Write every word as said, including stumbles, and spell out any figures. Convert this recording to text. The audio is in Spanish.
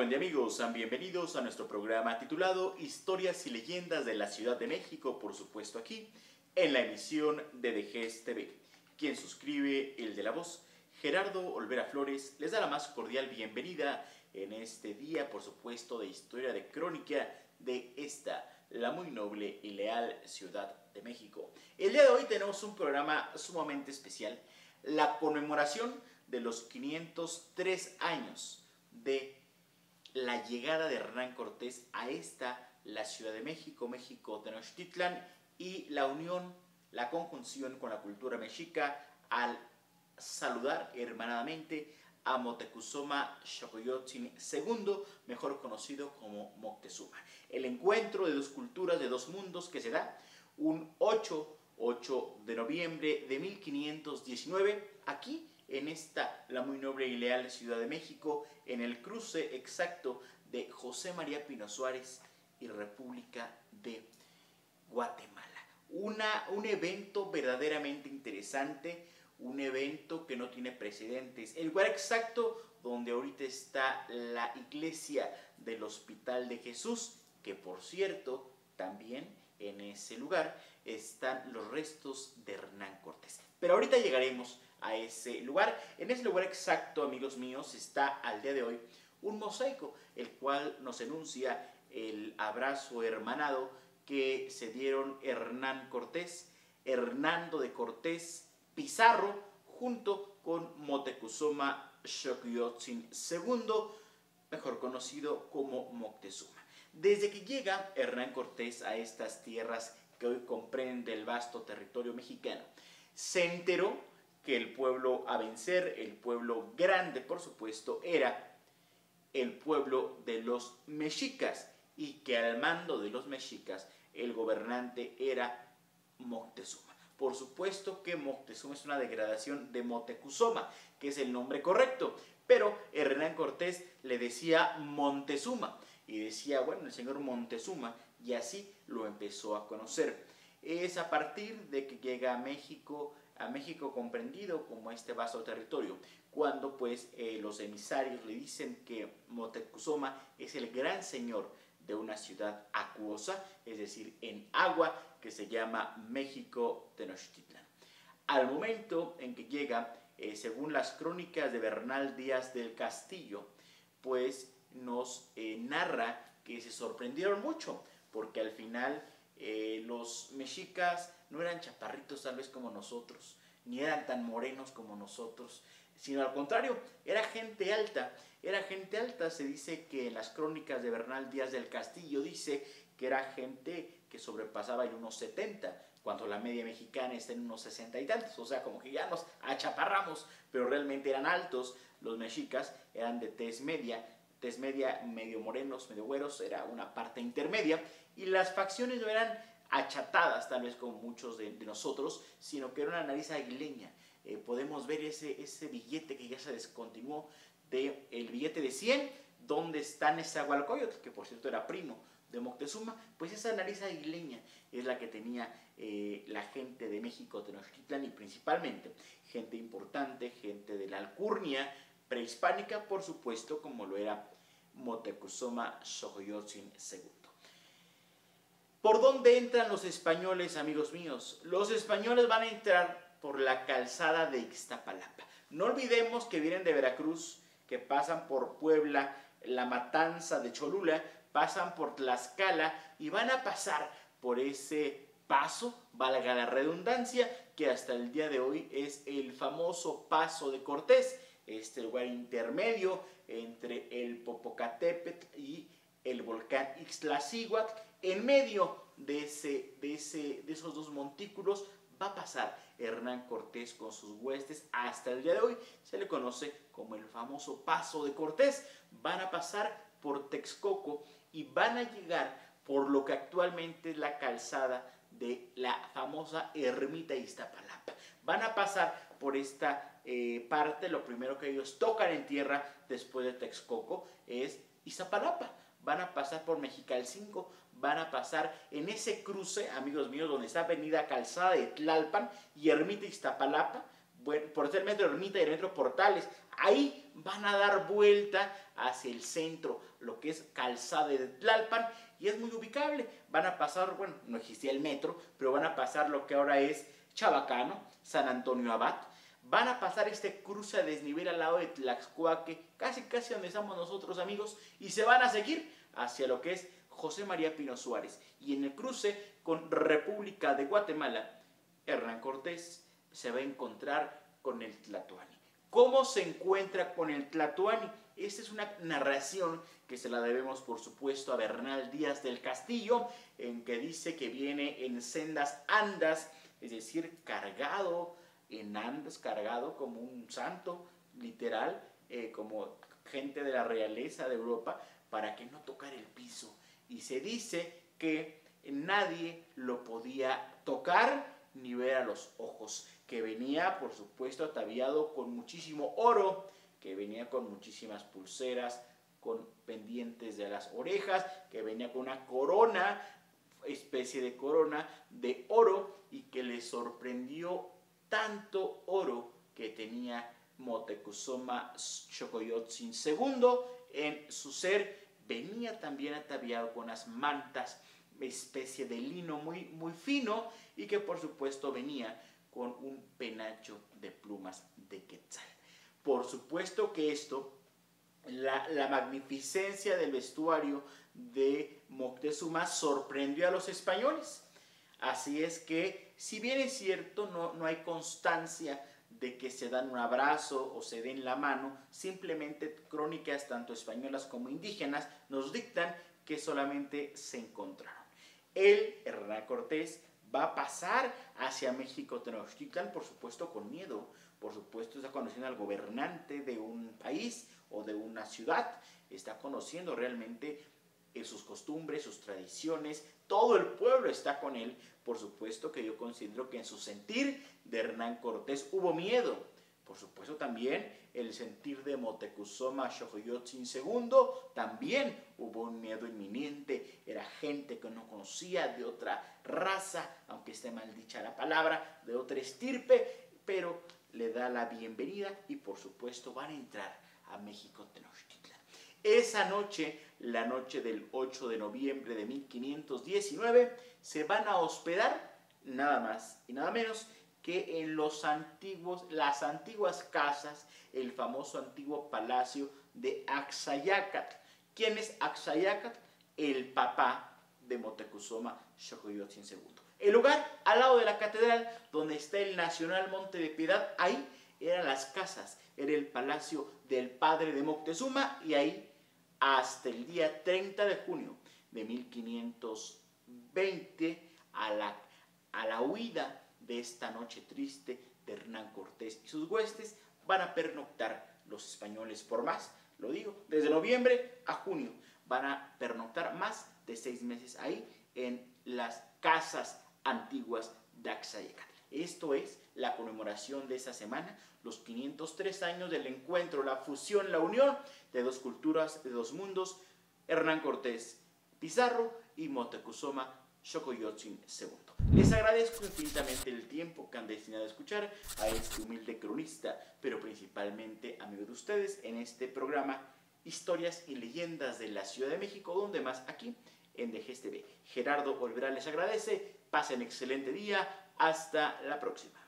buen día amigos, sean bienvenidos a nuestro programa titulado Historias y Leyendas de la Ciudad de México, por supuesto aquí, en la emisión de D G E S T T V. Quien suscribe, el de la voz, Gerardo Olvera Flores, les da la más cordial bienvenida en este día, por supuesto, de historia de crónica de esta, la muy noble y leal Ciudad de México. El día de hoy tenemos un programa sumamente especial, la conmemoración de los quinientos tres años de la llegada de Hernán Cortés a esta, la Ciudad de México, México Tenochtitlán, y la unión, la conjunción con la cultura mexica al saludar hermanadamente a Motecuhzoma Xocoyotzin segundo, mejor conocido como Moctezuma. El encuentro de dos culturas, de dos mundos que se da un ocho de noviembre de mil quinientos diecinueve aquí en esta, la muy noble y leal Ciudad de México, en el cruce exacto de José María Pino Suárez y República de Guatemala. Una, un evento verdaderamente interesante, un evento que no tiene precedentes. El lugar exacto donde ahorita está la iglesia del Hospital de Jesús, que por cierto, también en ese lugar están los restos de Hernán Cortés. Pero ahorita llegaremos a ese lugar. En ese lugar exacto, amigos míos, está al día de hoy un mosaico, el cual nos enuncia el abrazo hermanado que se dieron Hernán Cortés, Hernando de Cortés Pizarro, junto con Motecuhzoma Xocoyotzin segundo, mejor conocido como Moctezuma. Desde que llega Hernán Cortés a estas tierras que hoy comprende el vasto territorio mexicano, se enteró que el pueblo a vencer, el pueblo grande, por supuesto, era el pueblo de los mexicas, y que al mando de los mexicas el gobernante era Moctezuma. Por supuesto que Moctezuma es una degradación de Motecuhzoma, que es el nombre correcto, pero Hernán Cortés le decía Montezuma, y decía, bueno, el señor Montezuma, y así lo empezó a conocer. Es a partir de que llega a México, a México comprendido como este vasto territorio, cuando pues eh, los emisarios le dicen que Motecuhzoma es el gran señor de una ciudad acuosa, es decir, en agua, que se llama México Tenochtitlán. Al momento en que llega, eh, según las crónicas de Bernal Díaz del Castillo, pues nos eh, narra que se sorprendieron mucho, porque al final eh, los mexicas no eran chaparritos tal vez como nosotros, ni eran tan morenos como nosotros, sino al contrario, era gente alta, era gente alta. Se dice que en las crónicas de Bernal Díaz del Castillo dice que era gente que sobrepasaba el uno setenta, cuando la media mexicana está en unos sesenta y tantos, o sea, como que ya nos achaparramos, pero realmente eran altos. Los mexicas eran de tez media, tez media, medio morenos, medio güeros, era una parte intermedia, y las facciones no eran achatadas, tal vez como muchos de, de nosotros, sino que era una nariz aguileña. Eh, podemos ver ese, ese billete que ya se descontinuó, de, el billete de cien, donde está Nesahualcóyotl, que por cierto era primo de Moctezuma. Pues esa nariz aguileña es la que tenía eh, la gente de México Tenochtitlán, y principalmente gente importante, gente de la alcurnia prehispánica, por supuesto, como lo era Motecuhzoma Xocoyotzin segundo. ¿Por dónde entran los españoles, amigos míos? Los españoles van a entrar por la calzada de Iztapalapa. No olvidemos que vienen de Veracruz, que pasan por Puebla, la matanza de Cholula, pasan por Tlaxcala y van a pasar por ese paso, valga la redundancia, que hasta el día de hoy es el famoso Paso de Cortés, este lugar intermedio entre el Popocatépetl y el volcán Iztaccíhuatl. En medio de, ese, de, ese, de esos dos montículos va a pasar Hernán Cortés con sus huestes. Hasta el día de hoy se le conoce como el famoso Paso de Cortés. Van a pasar por Texcoco y van a llegar por lo que actualmente es la calzada de la famosa ermita de Iztapalapa. Van a pasar por esta eh, parte. Lo primero que ellos tocan en tierra después de Texcoco es Iztapalapa. Van a pasar por Mexical cinco, van a pasar en ese cruce, amigos míos, donde está avenida Calzada de Tlalpan y Ermita Iztapalapa, bueno, por ser metro Ermita y el metro Portales. Ahí van a dar vuelta hacia el centro, lo que es Calzada de Tlalpan, y es muy ubicable. Van a pasar, bueno, no existía el metro, pero van a pasar lo que ahora es Chabacano, San Antonio Abad. Van a pasar este cruce a desnivel al lado de Tlaxcoaque, casi casi donde estamos nosotros, amigos, y se van a seguir hacia lo que es José María Pino Suárez. Y en el cruce con República de Guatemala, Hernán Cortés se va a encontrar con el Tlatoani. ¿Cómo se encuentra con el Tlatoani? Esta es una narración que se la debemos, por supuesto, a Bernal Díaz del Castillo, en que dice que viene en sendas andas, es decir, cargado, en andas, cargado como un santo, literal, eh, como gente de la realeza de Europa, para que no tocara el piso. Y se dice que nadie lo podía tocar ni ver a los ojos, que venía, por supuesto, ataviado con muchísimo oro, que venía con muchísimas pulseras, con pendientes de las orejas, que venía con una corona, especie de corona de oro, y que le sorprendió tanto oro que tenía Motecuhzoma Xocoyotzin segundo en su ser. Venía también ataviado con unas mantas, especie de lino muy, muy fino, y que por supuesto venía con un penacho de plumas de quetzal. Por supuesto que esto, la, la magnificencia del vestuario de Moctezuma sorprendió a los españoles. Así es que, si bien es cierto, no, no hay constancia de que se dan un abrazo o se den la mano, simplemente crónicas tanto españolas como indígenas nos dictan que solamente se encontraron. El Hernán Cortés va a pasar hacia México Tenochtitlán, por supuesto con miedo, por supuesto está conociendo al gobernante de un país o de una ciudad, está conociendo realmente sus costumbres, sus tradiciones, todo el pueblo está con él. Por supuesto que yo considero que en su sentir de Hernán Cortés hubo miedo. Por supuesto también el sentir de Motecuhzoma Xocoyotzin segundo, también hubo un miedo inminente. Era gente que no conocía, de otra raza, aunque esté mal dicha la palabra, de otra estirpe, pero le da la bienvenida y por supuesto van a entrar a México Tenochtitlán. Esa noche, la noche del ocho de noviembre de mil quinientos diecinueve, se van a hospedar nada más y nada menos que en los antiguos, las antiguas casas, el famoso antiguo palacio de Axayácatl. ¿Quién es Axayácatl? El papá de Motecuhzoma Xocoyotzin segundo. El lugar al lado de la catedral donde está el Nacional Monte de Piedad, ahí eran las casas, era el palacio del padre de Moctezuma, y ahí hasta el día treinta de junio de mil quinientos veinte, a la, a la huida de esta noche triste de Hernán Cortés y sus huestes, van a pernoctar los españoles por más, lo digo, desde noviembre a junio, van a pernoctar más de seis meses ahí en las casas antiguas de Axayácatl. Esto es la conmemoración de esa semana, los quinientos tres años del encuentro, la fusión, la unión de dos culturas, de dos mundos, Hernán Cortés Pizarro y Motecuhzoma Xocoyotzin segundo. Les agradezco infinitamente el tiempo que han destinado a escuchar a este humilde cronista, pero principalmente amigo de ustedes en este programa Historias y Leyendas de la Ciudad de México, donde más aquí en D G E S T T V. Gerardo Olvera les agradece, pasen excelente día, hasta la próxima.